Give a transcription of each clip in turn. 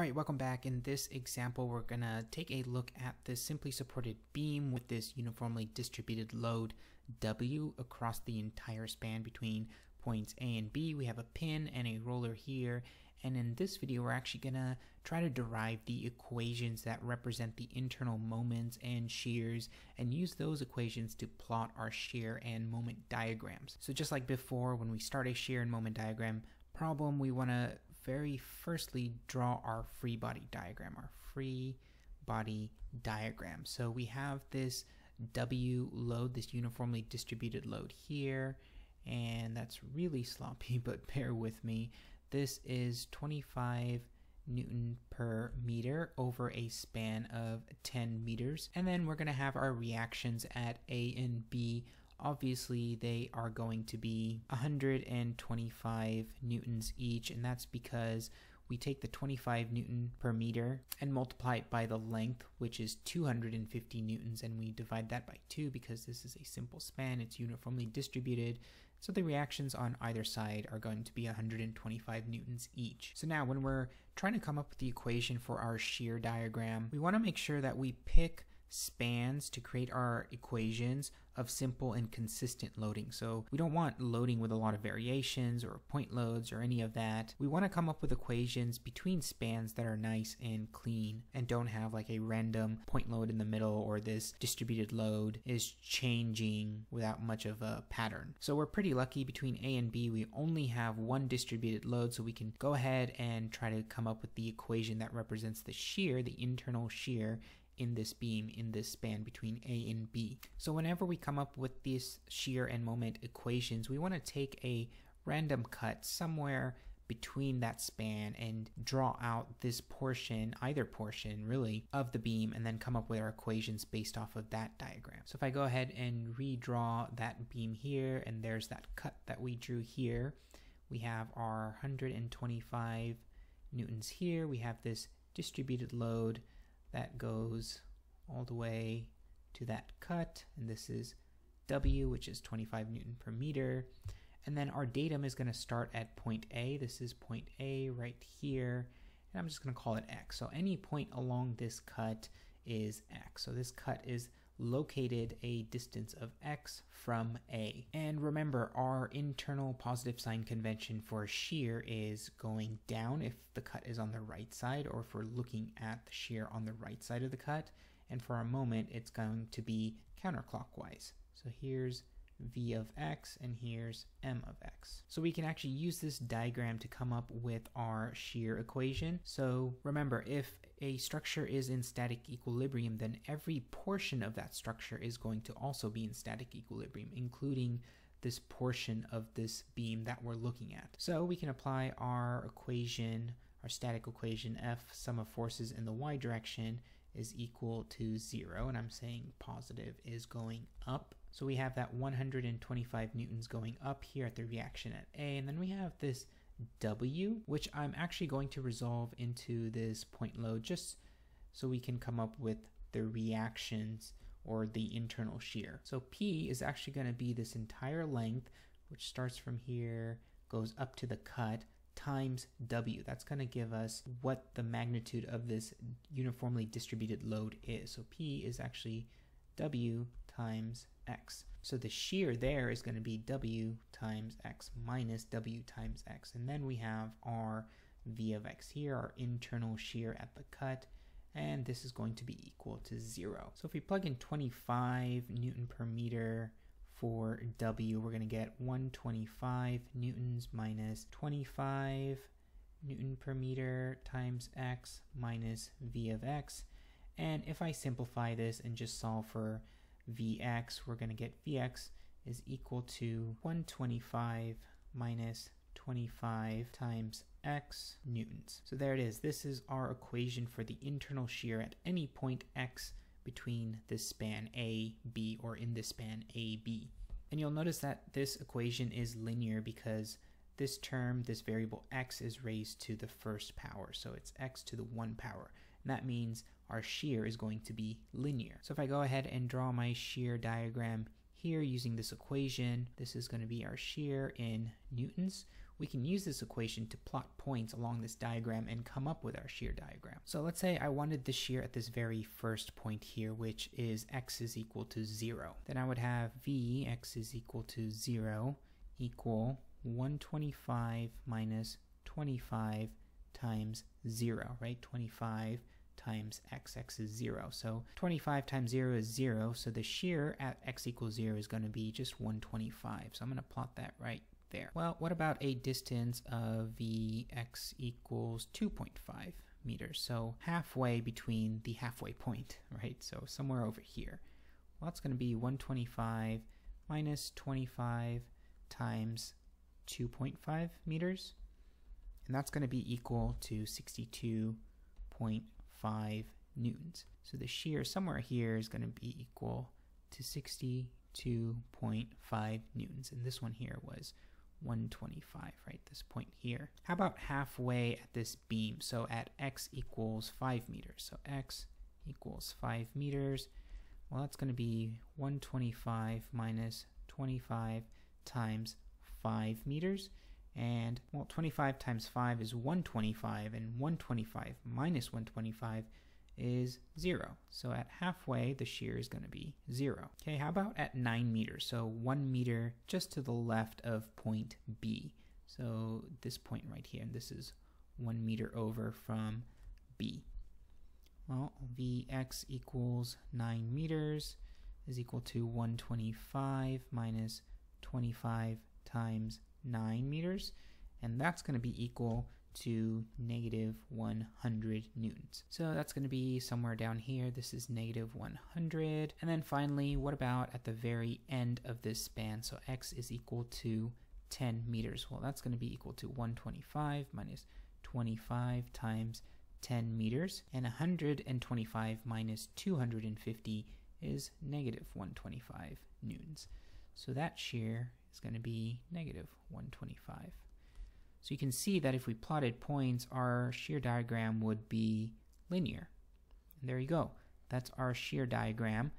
Alright, welcome back. In this example, we're going to take a look at this simply supported beam with this uniformly distributed load W across the entire span between points A and B. We have a pin and a roller here, and in this video we're actually going to try to derive the equations that represent the internal moments and shears and use those equations to plot our shear and moment diagrams. So just like before, when we start a shear and moment diagram problem, we want to firstly draw our free body diagram, So we have this W load, this uniformly distributed load here, and that's really sloppy, but bear with me. This is 25 Newton per meter over a span of 10 meters. And then we're going to have our reactions at A and B. Obviously, they are going to be 125 newtons each, and that's because we take the 25 Newton per meter and multiply it by the length, which is 250 newtons, and we divide that by 2 because this is a simple span, it's uniformly distributed. So the reactions on either side are going to be 125 newtons each. So now when we're trying to come up with the equation for our shear diagram, we want to make sure that we pick spans to create our equations of simple and consistent loading. So we don't want loading with a lot of variations or point loads or any of that. We want to come up with equations between spans that are nice and clean and don't have like a random point load in the middle, or this distributed load is changing without much of a pattern. So we're pretty lucky. Between A and B we only have one distributed load, so we can go ahead and try to come up with the equation that represents the shear, the internal shear in this beam, in this span between A and B. So whenever we come up with these shear and moment equations, we want to take a random cut somewhere between that span and draw out this portion, either portion really, of the beam, and then come up with our equations based off of that diagram. So if I go ahead and redraw that beam here, and there's that cut that we drew here, we have our 125 newtons here, we have this distributed load that goes all the way to that cut, and this is W, which is 25 Newton per meter. And then our datum is going to start at point A. This is point A right here, and I'm just going to call it X. So any point along this cut is X. So this cut is located a distance of X from A. And remember, our internal positive sign convention for shear is going down if the cut is on the right side, or if we're looking at the shear on the right side of the cut. And for our moment, it's going to be counterclockwise. So here's V of X and here's M of X. So we can actually use this diagram to come up with our shear equation. So remember, if a structure is in static equilibrium, then every portion of that structure is going to also be in static equilibrium, including this portion of this beam that we're looking at. So we can apply our equation, our static equation, F sum of forces in the y direction is equal to 0, and I'm saying positive is going up. So we have that 125 newtons going up here at the reaction at A, and then we have this W, which I'm actually going to resolve into this point load just so we can come up with the reactions or the internal shear. So P is actually going to be this entire length, which starts from here, goes up to the cut, times W. That's going to give us what the magnitude of this uniformly distributed load is. So P is actually W times X. So the shear there is going to be W times X minus W times X. And then we have our V of X here, our internal shear at the cut, and this is going to be equal to 0. So if we plug in 25 Newton per meter for W, we're going to get 125 newtons minus 25 Newton per meter times X minus V of X. And if I simplify this and just solve for Vx, we're going to get Vx is equal to 125 minus 25 times X newtons. So there it is. This is our equation for the internal shear at any point X between this span A, B, or in this span A, B. And you'll notice that this equation is linear because this term, this variable X, is raised to the first power. So it's X to the 1 power. And that means our shear is going to be linear. So if I go ahead and draw my shear diagram here using this equation, this is going to be our shear in newtons. we can use this equation to plot points along this diagram and come up with our shear diagram. So let's say I wanted the shear at this very first point here, which is x is equal to 0. Then I would have v x is equal to 0 equal 125 minus 25 times 0, right? 25 times x is 0. So 25 times 0 is 0, so the shear at x equals 0 is going to be just 125. So I'm going to plot that right there. Well, what about a distance of vx equals 2.5 meters? So halfway between the halfway point, right? So somewhere over here. Well, that's going to be 125 minus 25 times 2.5 meters, and that's going to be equal to 62.5 newtons. So the shear somewhere here is going to be equal to 62.5 newtons, and this one here was 125, right? This point here. How about halfway at this beam? So at x equals 5 meters. So x equals 5 meters. Well, that's going to be 125 minus 25 times 5 meters. And well, 25 times 5 is 125, and 125 minus 125 is 0. So at halfway, the shear is going to be 0. Okay, how about at 9 meters? So 1 meter just to the left of point B. So this point right here, and this is 1 meter over from B. Well, Vx equals 9 meters is equal to 125 minus 25 times 9 meters, and that's going to be equal to negative 100 newtons. So that's going to be somewhere down here. This is negative 100. And then finally, what about at the very end of this span? So x is equal to 10 meters. Well, that's going to be equal to 125 minus 25 times 10 meters, and 125 minus 250 is negative 125 newtons. So that shear is going to be negative 125. So you can see that if we plotted points, our shear diagram would be linear. And there you go. That's our shear diagram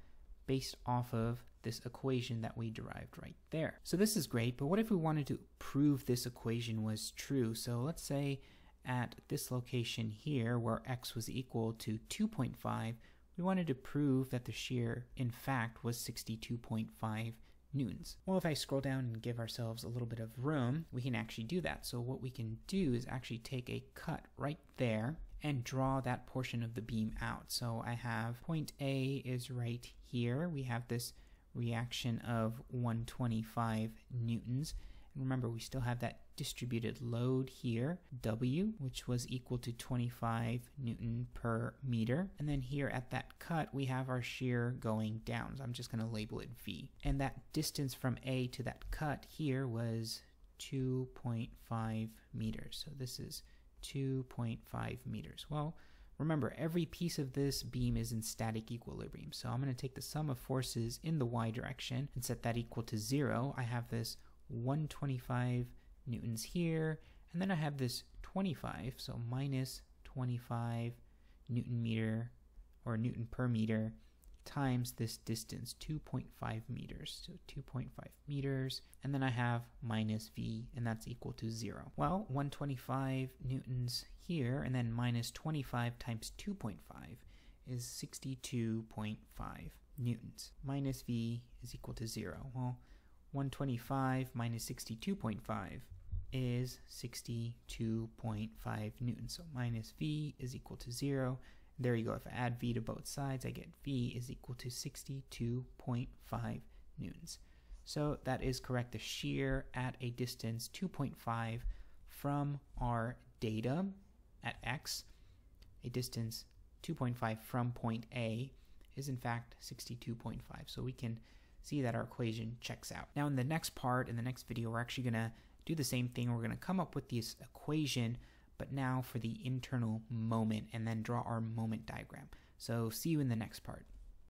based off of this equation that we derived right there. So this is great, but what if we wanted to prove this equation was true? So let's say at this location here, where x was equal to 2.5, we wanted to prove that the shear, in fact, was 62.5 newtons. Well, if I scroll down and give ourselves a little bit of room, we can actually do that. So what we can do is actually take a cut right there and draw that portion of the beam out. So I have point A is right here. We have this reaction of 125 newtons. And remember, we still have that distributed load here, W, which was equal to 25 newton per meter. And then here at that cut, we have our shear going down. So I'm just going to label it V. And that distance from A to that cut here was 2.5 meters. So this is 2.5 meters. Well, remember, every piece of this beam is in static equilibrium. So I'm going to take the sum of forces in the y direction and set that equal to 0. I have this 125 newtons here, and then I have this 25, so minus 25 newton meter or newton per meter times this distance, 2.5 meters, so 2.5 meters, and then I have minus V, and that's equal to 0. Well, 125 newtons here, and then minus 25 times 2.5 is 62.5 newtons. Minus V is equal to 0. Well, 125 minus 62.5 is 62.5 newtons. So minus V is equal to 0. There you go. If I add V to both sides, I get V is equal to 62.5 newtons. So that is correct. The shear at a distance 2.5 from our data at X, a distance 2.5 from point A, is in fact 62.5. So we can see that our equation checks out. Now in the next part, in the next video, we're actually going to do the same thing. We're going to come up with this equation, but now for the internal moment, and then draw our moment diagram. So see you in the next part.